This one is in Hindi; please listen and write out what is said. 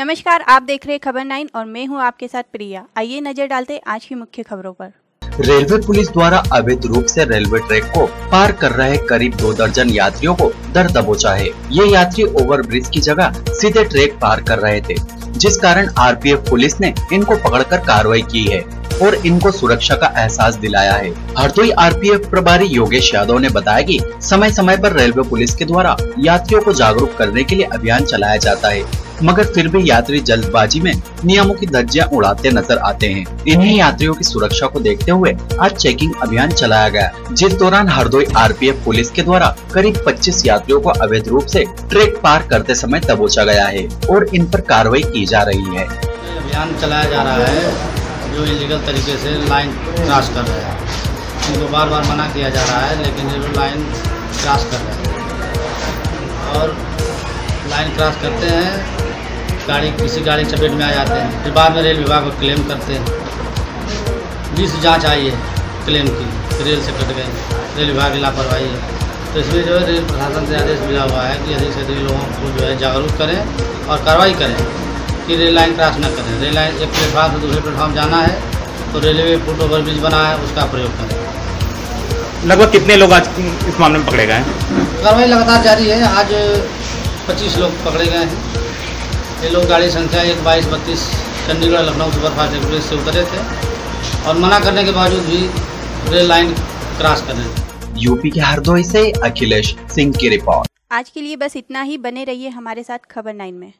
नमस्कार, आप देख रहे खबर 9 और मैं हूं आपके साथ प्रिया। आइए नजर डालते आज की मुख्य खबरों पर। रेलवे पुलिस द्वारा अवैध रूप से रेलवे ट्रैक को पार कर रहे करीब 2 दर्जन यात्रियों को दर दबोचा है। ये यात्री ओवरब्रिज की जगह सीधे ट्रैक पार कर रहे थे, जिस कारण आरपीएफ पुलिस ने इनको पकड़कर कार्रवाई की है और इनको सुरक्षा का एहसास दिलाया है। हरदोई आरपीएफ प्रभारी योगेश यादव ने बताया कि समय समय पर रेलवे पुलिस के द्वारा यात्रियों को जागरूक करने के लिए अभियान चलाया जाता है, मगर फिर भी यात्री जल्दबाजी में नियमों की धज्जियां उड़ाते नजर आते हैं। इन्हीं यात्रियों की सुरक्षा को देखते हुए आज चेकिंग अभियान चलाया गया, जिस दौरान हरदोई आरपीएफ पुलिस के द्वारा करीब 25 यात्रियों को अवैध रूप से ट्रैक पार करते समय दबोचा गया है और इन पर कार्रवाई की जा रही है। अभियान चलाया जा रहा है, जो इलीगल तरीके से लाइन क्रॉस कर रहे हैं उनको बार बार मना किया जा रहा है, लेकिन ये लाइन क्रॉस कर रहे हैं और लाइन क्रॉस करते हैं, गाड़ी किसी गाड़ी चपेट में आ जाते हैं, फिर बाद में रेल विभाग को क्लेम करते हैं। 20 जांच आई है क्लेम की, रेल से कट गए, रेल विभाग की लापरवाही है। तो इसमें जो है रेल प्रशासन से आदेश मिला हुआ है कि अधिक से अधिक लोगों को जो है जागरूक करें और कार्रवाई करें कि रेल लाइन क्रॉस न करें। रेल लाइन एक प्लेटफार्म से दूसरे प्लेटफार्म जाना है तो रेलवे फुट ओवरब्रिज बना है, उसका प्रयोग करें। लगभग कितने लोग आज इस मामले में पकड़े गए हैं? कार्रवाई लगातार जारी है, आज 25 लोग पकड़े गए हैं। ये लोग गाड़ी संख्या 12232 चंडीगढ़ लखनऊ सुपरफास्ट एक्सप्रेस से उतरे थे और मना करने के बावजूद भी रेल लाइन क्रॉस कर रहे। यूपी के हरदोई से अखिलेश सिंह की रिपोर्ट। आज के लिए बस इतना ही, बने रहिए हमारे साथ खबर 9 में।